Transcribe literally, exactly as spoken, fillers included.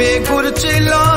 पे गुर चिल्ला